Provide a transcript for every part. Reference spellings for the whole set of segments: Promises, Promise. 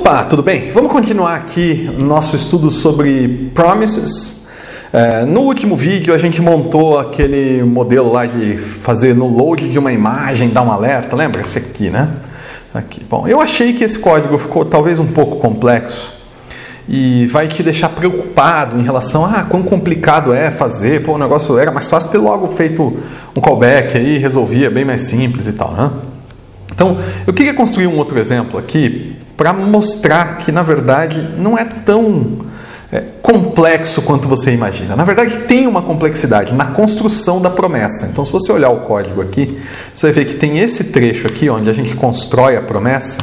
Opa, tudo bem? Vamos continuar aqui o nosso estudo sobre Promises. No último vídeo a gente montou aquele modelo lá de fazer no load de uma imagem, dar um alerta, lembra? Esse aqui, né? Aqui. Bom, eu achei que esse código ficou talvez um pouco complexo e vai te deixar preocupado em relação a quão complicado é fazer. Pô, o negócio era mais fácil ter logo feito um callback aí, resolvia bem mais simples e tal, né? Então, eu queria construir um outro exemplo aqui para mostrar que, na verdade, não é tão complexo quanto você imagina. Na verdade, tem uma complexidade na construção da promessa. Então, se você olhar o código aqui, você vai ver que tem esse trecho aqui, onde a gente constrói a promessa.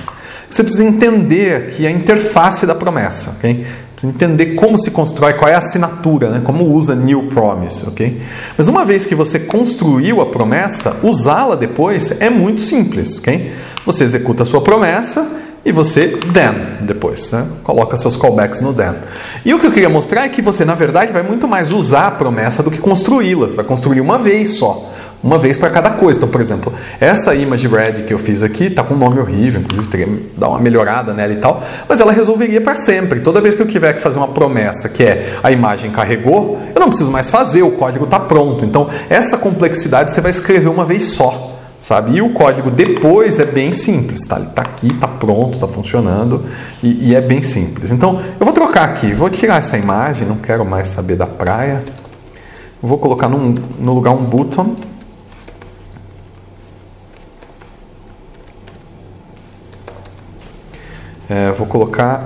Você precisa entender aqui a interface da promessa, ok? Precisa entender como se constrói, qual é a assinatura, né? Como usa New Promise, ok? Mas uma vez que você construiu a promessa, usá-la depois é muito simples, ok? Você executa a sua promessa e você then depois, né? Coloca seus callbacks no then. E o que eu queria mostrar é que você, na verdade, vai muito mais usar a promessa do que construí-la. Você vai construir uma vez só. Uma vez para cada coisa. Então, por exemplo, essa image red que eu fiz aqui, está com um nome horrível, inclusive teria que dar uma melhorada nela e tal, mas ela resolveria para sempre. Toda vez que eu tiver que fazer uma promessa, que é a imagem carregou, eu não preciso mais fazer, o código está pronto. Então, essa complexidade você vai escrever uma vez só, sabe? E o código depois é bem simples, tá? Ele está aqui, está pronto, está funcionando e é bem simples. Então, eu vou trocar aqui, vou tirar essa imagem, não quero mais saber da praia, vou colocar no lugar um button. Vou colocar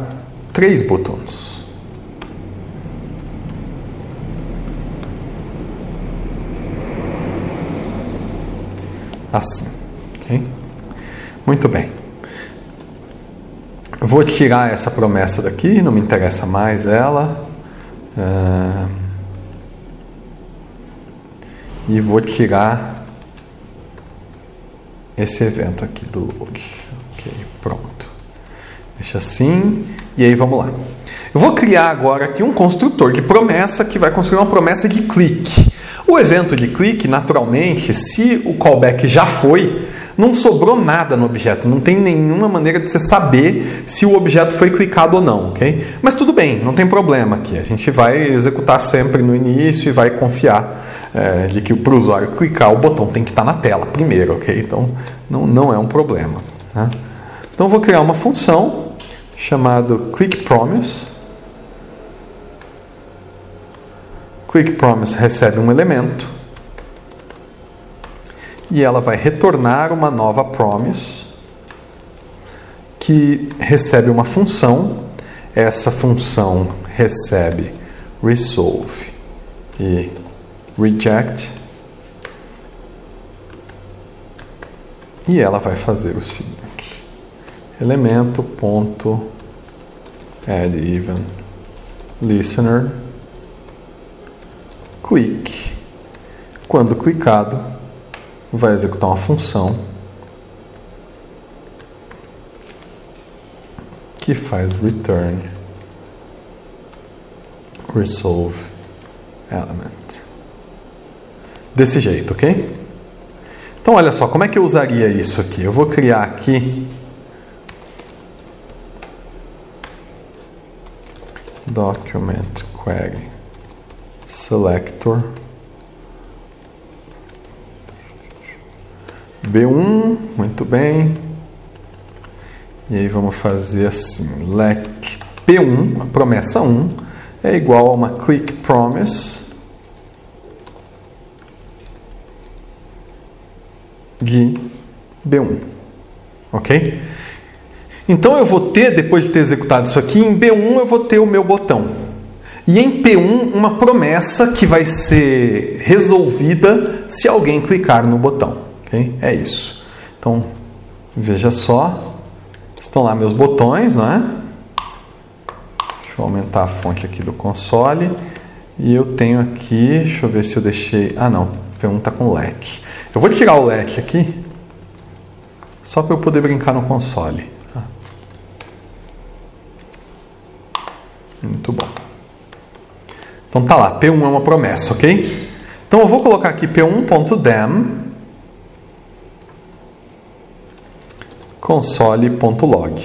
3 botões. Assim. Okay? Muito bem. Vou tirar essa promessa daqui, não me interessa mais ela. E vou tirar esse evento aqui do log. Ok, pronto. Deixa assim, e aí vamos lá. Eu vou criar agora aqui um construtor de promessa que vai construir uma promessa de clique. O evento de clique, naturalmente, se o callback já foi, não sobrou nada no objeto, não tem nenhuma maneira de você saber se o objeto foi clicado ou não, ok? Mas tudo bem, não tem problema aqui, a gente vai executar sempre no início e vai confiar de que para o usuário clicar o botão tem que estar na tela primeiro, ok? Então, não é um problema, né? Então, eu vou criar uma função chamado click promise recebe um elemento e ela vai retornar uma nova promise que recebe uma função, essa função recebe resolve e reject e ela vai fazer o seguinte: elemento ponto add even listener click. Quando clicado, vai executar uma função que faz return resolve element. Desse jeito, ok? Então, olha só, como é que eu usaria isso aqui? Eu vou criar aqui document query selector B1, muito bem, e aí vamos fazer assim, let P1, a promessa 1 é igual a uma click promise de B1, ok? Então, eu vou ter, depois de ter executado isso aqui, em B1 eu vou ter o meu botão. E em P1, uma promessa que vai ser resolvida se alguém clicar no botão. Okay? É isso. Então, veja só. Estão lá meus botões, não é? Deixa eu aumentar a fonte aqui do console. E eu tenho aqui, deixa eu ver se eu deixei... Ah, não. P1 está com let. Eu vou tirar o let aqui, só para eu poder brincar no console. Muito bom. Então tá lá, P1 é uma promessa, ok? Então eu vou colocar aqui p1.dem console.log.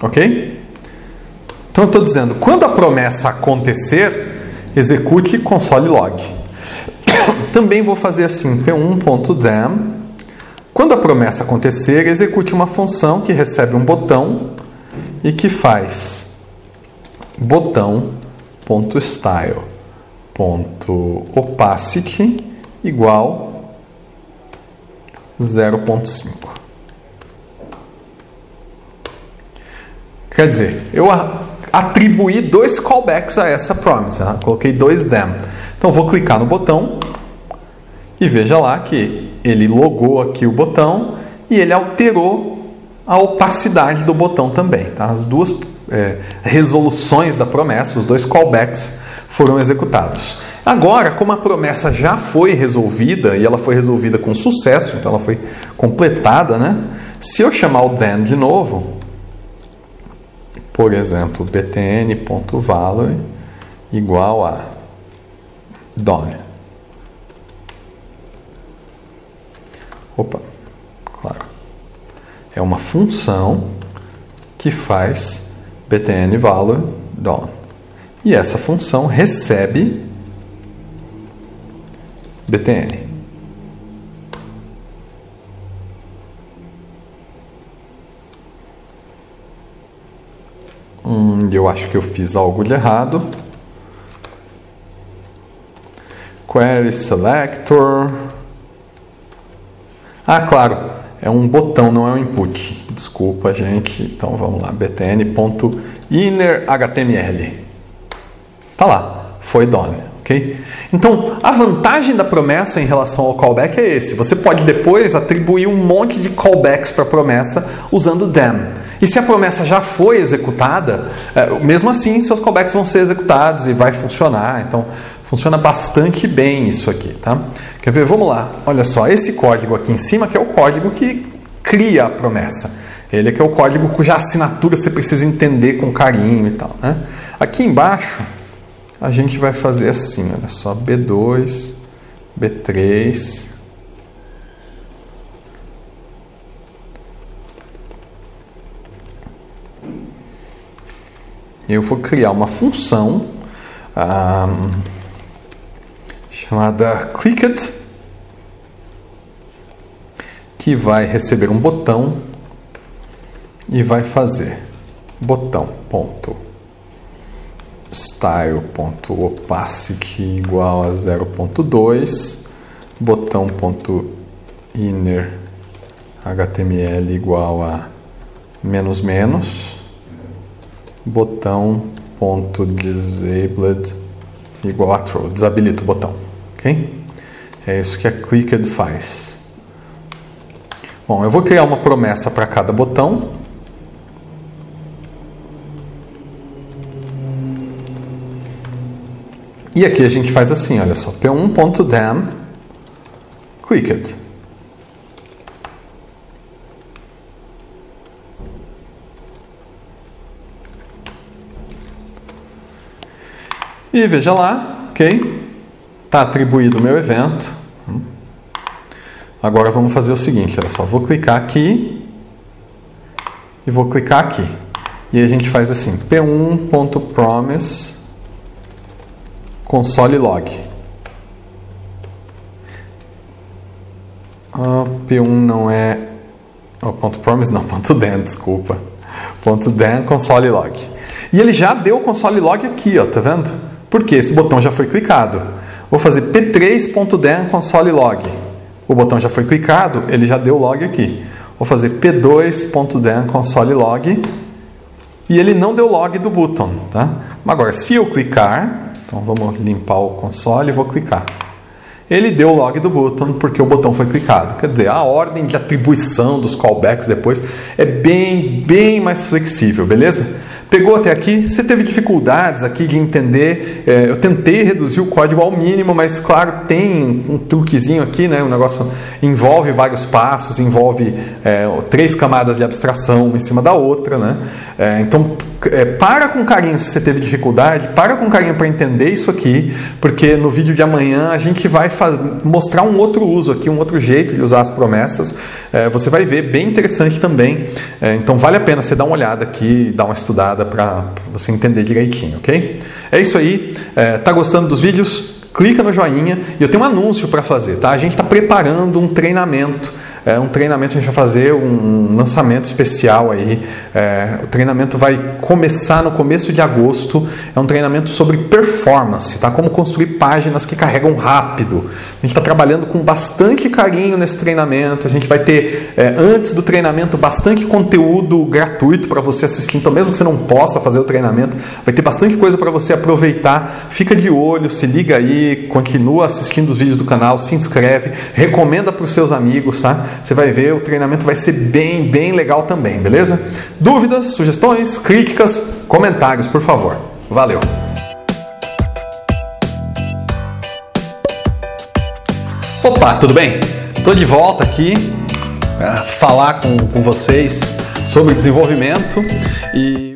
Ok? Então eu estou dizendo, quando a promessa acontecer, execute console log. Também vou fazer assim, p1.them. Quando a promessa acontecer, execute uma função que recebe um botão e que faz botão.style.opacity igual 0.5. Quer dizer, eu atribuí dois callbacks a essa promise, né? Coloquei dois them. Então vou clicar no botão e veja lá que ele logou aqui o botão e ele alterou a opacidade do botão também. Tá? As duas resoluções da promessa, os dois callbacks foram executados. Agora, como a promessa já foi resolvida, e ela foi resolvida com sucesso, então ela foi completada, né? Se eu chamar o then de novo, por exemplo, btn.valor igual a done. Opa, claro. É uma função que faz btn.valor done. E essa função recebe btn. Eu acho que eu fiz algo de errado. Query selector. Ah, claro. É um botão, não é um input. Desculpa, gente. Então, vamos lá. btn.innerHTML. Tá lá. Foi done. Ok? Então, a vantagem da promessa em relação ao callback é esse. Você pode depois atribuir um monte de callbacks para a promessa usando them. E se a promessa já foi executada, mesmo assim, seus callbacks vão ser executados e vai funcionar. Então, funciona bastante bem isso aqui, tá? Quer ver? Vamos lá. Olha só, esse código aqui em cima, que é o código que cria a promessa. Ele é que é o código cuja assinatura você precisa entender com carinho e tal, né? Aqui embaixo, a gente vai fazer assim, olha só. B2, B3... Eu vou criar uma função chamada clicked que vai receber um botão e vai fazer botão.style.opacity igual a 0.2, botão.innerHTML igual a ... botão.disabled igual a true. Desabilita o botão. Ok? É isso que a clicked faz. Bom, eu vou criar uma promessa para cada botão. E aqui a gente faz assim, olha só. p1.them clicked. E veja lá, ok? Está atribuído o meu evento. Agora vamos fazer o seguinte, olha só. Vou clicar aqui e vou clicar aqui. E a gente faz assim, p1.promise console log. P1 não é... ponto .promise não, ponto .then, desculpa. Ponto .then console log. E ele já deu o console log aqui, ó, tá vendo? Porque esse botão já foi clicado. Vou fazer p3.then console log. O botão já foi clicado, ele já deu log aqui. Vou fazer p2.then console log. E ele não deu log do button, tá? Agora, se eu clicar, então vamos limpar o console e vou clicar. Ele deu log do button porque o botão foi clicado. Quer dizer, a ordem de atribuição dos callbacks depois é bem mais flexível, beleza? Pegou até aqui? Você teve dificuldades aqui de entender? Eu tentei reduzir o código ao mínimo, mas claro, tem um truquezinho aqui, né? O negócio envolve vários passos, envolve 3 camadas de abstração uma em cima da outra, né? Então, para com carinho se você teve dificuldade, para com carinho para entender isso aqui, porque no vídeo de amanhã a gente vai mostrar um outro uso aqui, um outro jeito de usar as promessas. Você vai ver, bem interessante também. Então, vale a pena você dar uma olhada aqui, dar uma estudada, para você entender direitinho, ok? É isso aí. Tá gostando dos vídeos? Clica no joinha. E eu tenho um anúncio para fazer, tá? A gente está preparando um treinamento. A gente vai fazer um lançamento especial aí. O treinamento vai começar no começo de agosto. É um treinamento sobre performance, tá? Como construir páginas que carregam rápido. A gente está trabalhando com bastante carinho nesse treinamento. A gente vai ter, antes do treinamento, bastante conteúdo gratuito para você assistir. Então, mesmo que você não possa fazer o treinamento, vai ter bastante coisa para você aproveitar. Fica de olho, se liga aí, continua assistindo os vídeos do canal, se inscreve, recomenda para os seus amigos, tá? Você vai ver, o treinamento vai ser bem legal também, beleza? Dúvidas, sugestões, críticas, comentários, por favor. Valeu! Opa, tudo bem? Estou de volta aqui para falar com vocês sobre desenvolvimento e...